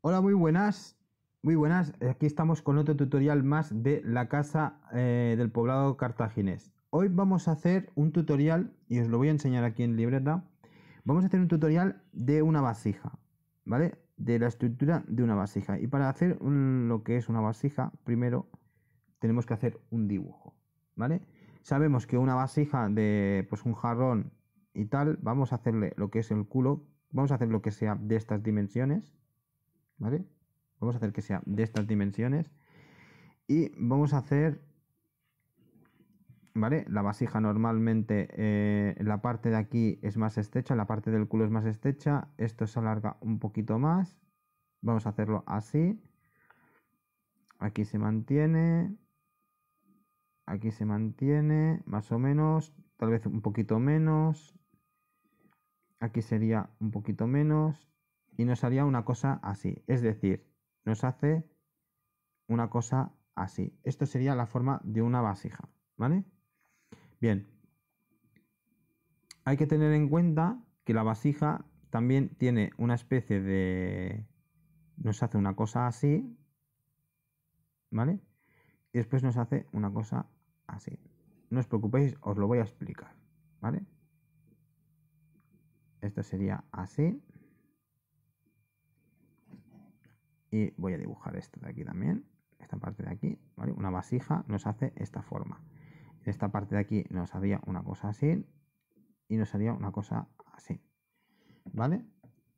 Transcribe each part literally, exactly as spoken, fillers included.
Hola, muy buenas, muy buenas, aquí estamos con otro tutorial más de la casa eh, del poblado cartaginés. Hoy vamos a hacer un tutorial, y os lo voy a enseñar aquí en libreta, vamos a hacer un tutorial de una vasija, ¿vale? De la estructura de una vasija, y para hacer un, lo que es una vasija, primero tenemos que hacer un dibujo, ¿vale? Sabemos que una vasija de pues un jarrón y tal, vamos a hacerle lo que es el culo, vamos a hacer lo que sea de estas dimensiones, ¿vale? Vamos a hacer que sea de estas dimensiones y vamos a hacer, ¿vale? La vasija normalmente eh, la parte de aquí es más estrecha, la parte del culo es más estrecha, esto se alarga un poquito más, vamos a hacerlo así, aquí se mantiene, aquí se mantiene más o menos, tal vez un poquito menos, aquí sería un poquito menos. Y nos haría una cosa así, es decir, nos hace una cosa así. Esto sería la forma de una vasija, ¿vale? Bien. Hay que tener en cuenta que la vasija también tiene una especie de... Nos hace una cosa así, ¿vale? Y después nos hace una cosa así. No os preocupéis, os lo voy a explicar, ¿vale? Esto sería así. Y voy a dibujar esto de aquí también, esta parte de aquí, ¿vale? Una vasija nos hace esta forma. Esta parte de aquí nos haría una cosa así y nos haría una cosa así, ¿vale?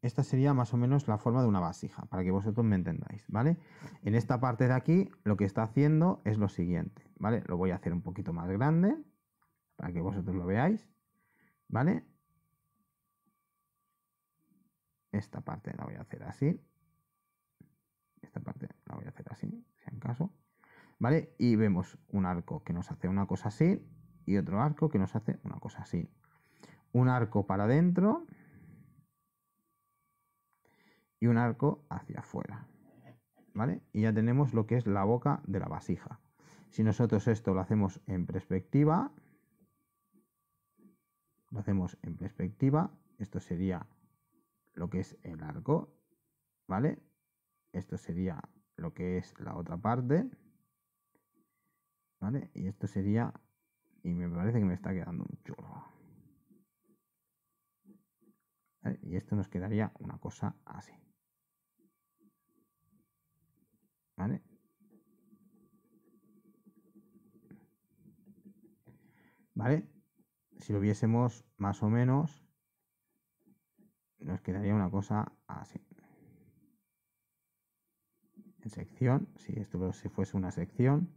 Esta sería más o menos la forma de una vasija, para que vosotros me entendáis, ¿vale? En esta parte de aquí lo que está haciendo es lo siguiente, ¿vale? Lo voy a hacer un poquito más grande, para que vosotros lo veáis, ¿vale? Esta parte la voy a hacer así. Esta parte la voy a hacer así, si en caso, ¿vale? Y vemos un arco que nos hace una cosa así y otro arco que nos hace una cosa así. Un arco para adentro y un arco hacia afuera, ¿vale? Y ya tenemos lo que es la boca de la vasija. Si nosotros esto lo hacemos en perspectiva, lo hacemos en perspectiva, esto sería lo que es el arco, ¿vale? Esto sería lo que es la otra parte, ¿vale? Y esto sería, y me parece que me está quedando un churro, ¿vale? Y esto nos quedaría una cosa así, ¿vale? ¿Vale? Si lo viésemos más o menos, nos quedaría una cosa así. En sección, si esto si fuese una sección,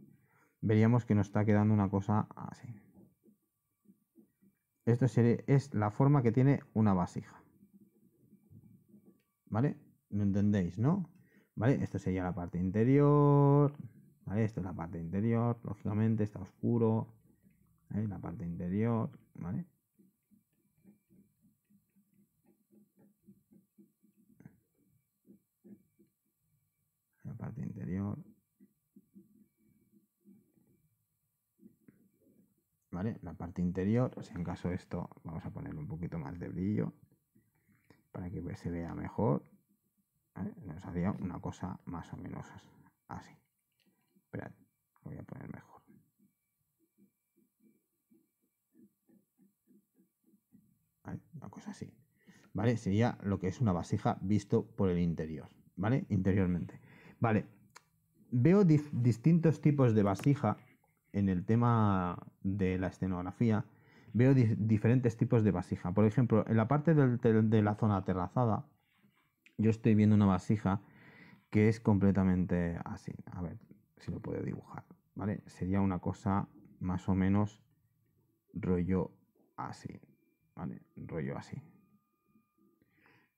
veríamos que nos está quedando una cosa así. Esto sería, es la forma que tiene una vasija, ¿vale? ¿Lo entendéis, no? ¿Vale? Esto sería la parte interior, ¿vale? Esto es la parte interior, lógicamente está oscuro, ¿vale? La parte interior, ¿vale? Parte interior, ¿vale? La parte interior, si en caso esto, vamos a ponerle un poquito más de brillo para que se vea mejor, ¿vale? Nos haría una cosa más o menos así. Esperad, lo voy a poner mejor. ¿Vale? Una cosa así, ¿vale? Sería lo que es una vasija visto por el interior, ¿vale? Interiormente. Vale, veo distintos tipos de vasija en el tema de la escenografía, veo di diferentes tipos de vasija. Por ejemplo, en la parte del, del, de la zona terrazada, yo estoy viendo una vasija que es completamente así. A ver si lo puedo dibujar, ¿vale? Sería una cosa más o menos rollo así, ¿vale? Rollo así,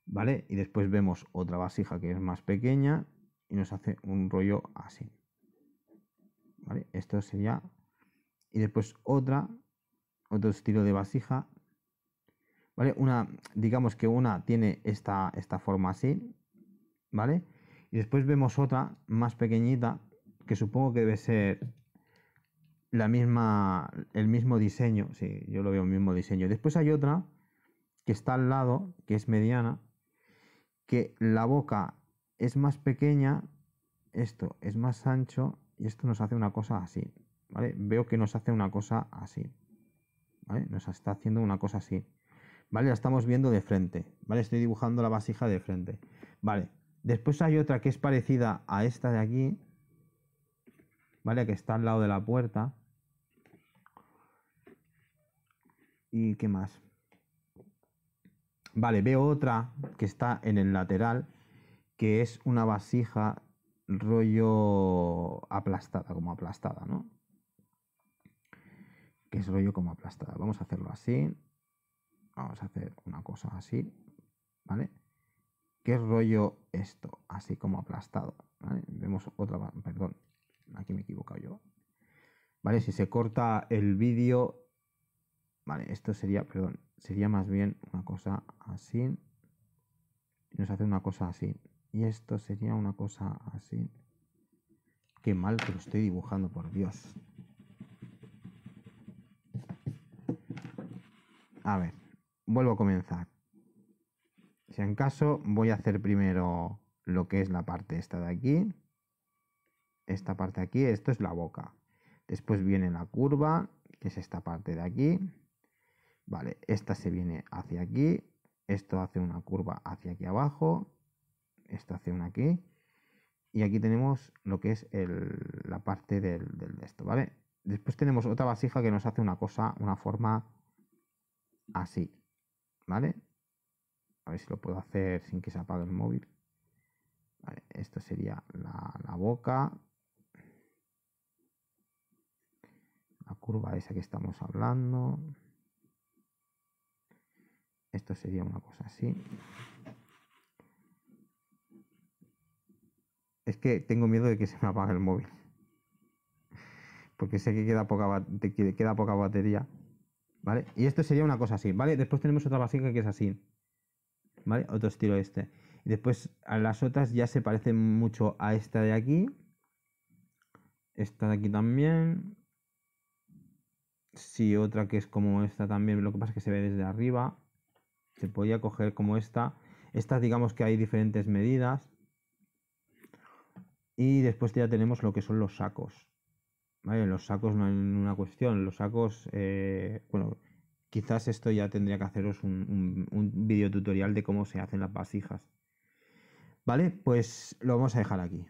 ¿vale? Y después vemos otra vasija que es más pequeña y nos hace un rollo así, ¿vale? Esto sería. Y después otra, otro estilo de vasija, ¿vale? Una, digamos que una tiene esta, esta forma así, ¿vale? Y después vemos otra más pequeñita, que supongo que debe ser la misma, el mismo diseño, sí, yo lo veo el mismo diseño. Después hay otra que está al lado, que es mediana, que la boca es más pequeña, esto es más ancho y esto nos hace una cosa así, ¿vale? Veo que nos hace una cosa así, ¿vale? Nos está haciendo una cosa así, ¿vale? La estamos viendo de frente, ¿vale? Estoy dibujando la vasija de frente, ¿vale? Después hay otra que es parecida a esta de aquí, ¿vale? Que está al lado de la puerta. ¿Y qué más? Vale, veo otra que está en el lateral, que es una vasija rollo aplastada, como aplastada, ¿no? Que es rollo como aplastada. Vamos a hacerlo así. Vamos a hacer una cosa así, ¿vale? Que es rollo esto, así como aplastado, ¿vale? Vemos otra, perdón, aquí me he equivocado yo. Vale, si se corta el vídeo... Vale, esto sería, perdón, sería más bien una cosa así. Nos hace una cosa así. Y esto sería una cosa así. Qué mal que lo estoy dibujando, por Dios. A ver, vuelvo a comenzar. Si en caso, voy a hacer primero lo que es la parte esta de aquí. Esta parte de aquí, esto es la boca. Después viene la curva, que es esta parte de aquí. Vale, esta se viene hacia aquí. Esto hace una curva hacia aquí abajo. Esto hace una aquí. Y aquí tenemos lo que es el, la parte del, del esto, ¿vale? Después tenemos otra vasija que nos hace una cosa, una forma así, ¿vale? A ver si lo puedo hacer sin que se apague el móvil. Vale, esto sería la, la boca. La curva esa que estamos hablando. Esto sería una cosa así. Es que tengo miedo de que se me apague el móvil. Porque sé que queda poca, que queda poca batería. ¿Vale? Y esto sería una cosa así, ¿vale? Después tenemos otra vasija que es así. ¿Vale? Otro estilo este. Y después a las otras ya se parecen mucho a esta de aquí. Esta de aquí también. Sí, otra que es como esta también. Lo que pasa es que se ve desde arriba. Se podía coger como esta. Estas, digamos que hay diferentes medidas. Y después ya tenemos lo que son los sacos. ¿Vale? Los sacos no hay ninguna cuestión. Los sacos, eh, bueno, quizás esto ya tendría que haceros un, un, un video tutorial de cómo se hacen las vasijas. Vale, pues lo vamos a dejar aquí.